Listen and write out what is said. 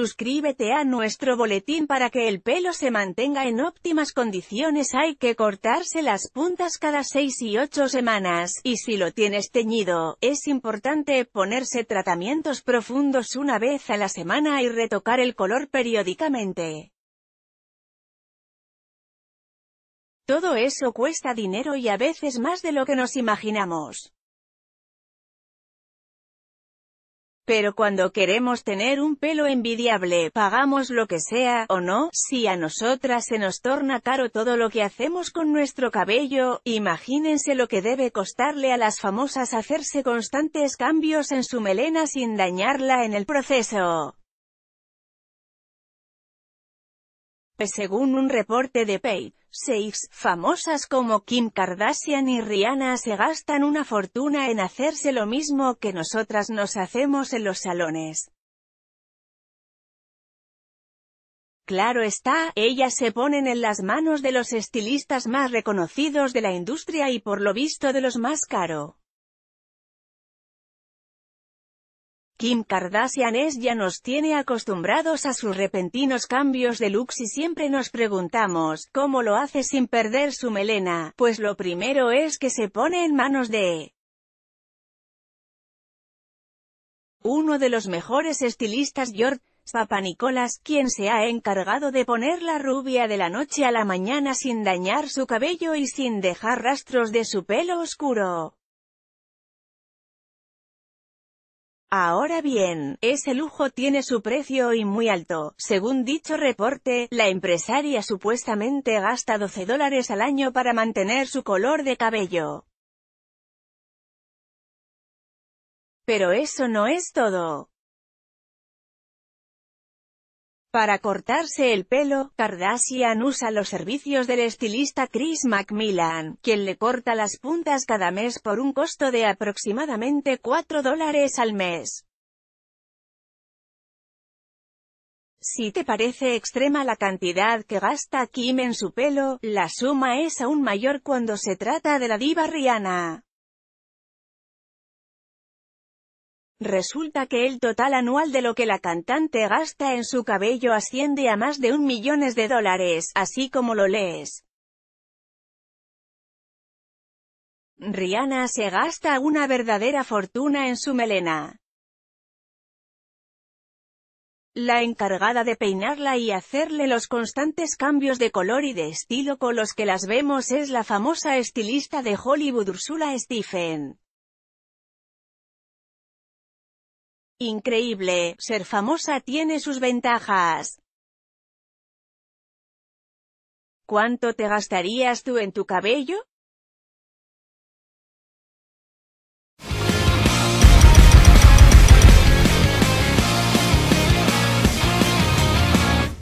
Suscríbete a nuestro boletín para que el pelo se mantenga en óptimas condiciones. Hay que cortarse las puntas cada 6 y 8 semanas, y si lo tienes teñido, es importante ponerse tratamientos profundos una vez a la semana y retocar el color periódicamente. Todo eso cuesta dinero y a veces más de lo que nos imaginamos. Pero cuando queremos tener un pelo envidiable, pagamos lo que sea, o no. Si a nosotras se nos torna caro todo lo que hacemos con nuestro cabello, imagínense lo que debe costarle a las famosas hacerse constantes cambios en su melena sin dañarla en el proceso. Según un reporte de Page Six, famosas como Kim Kardashian y Rihanna se gastan una fortuna en hacerse lo mismo que nosotras nos hacemos en los salones. Claro está, ellas se ponen en las manos de los estilistas más reconocidos de la industria y por lo visto de los más caros. Kim Kardashian ya nos tiene acostumbrados a sus repentinos cambios de looks y siempre nos preguntamos, ¿cómo lo hace sin perder su melena? Pues lo primero es que se pone en manos de uno de los mejores estilistas, George Papa Nicolás, quien se ha encargado de ponerla rubia de la noche a la mañana sin dañar su cabello y sin dejar rastros de su pelo oscuro. Ahora bien, ese lujo tiene su precio y muy alto. Según dicho reporte, la empresaria supuestamente gasta $12 al año para mantener su color de cabello. Pero eso no es todo. Para cortarse el pelo, Kardashian usa los servicios del estilista Chris McMillan, quien le corta las puntas cada mes por un costo de aproximadamente $4 al mes. Si te parece extrema la cantidad que gasta Kim en su pelo, la suma es aún mayor cuando se trata de la diva Rihanna. Resulta que el total anual de lo que la cantante gasta en su cabello asciende a más de $1.000.000, así como lo lees. Rihanna se gasta una verdadera fortuna en su melena. La encargada de peinarla y hacerle los constantes cambios de color y de estilo con los que las vemos es la famosa estilista de Hollywood Ursula Stephen. Increíble, ser famosa tiene sus ventajas. ¿Cuánto te gastarías tú en tu cabello?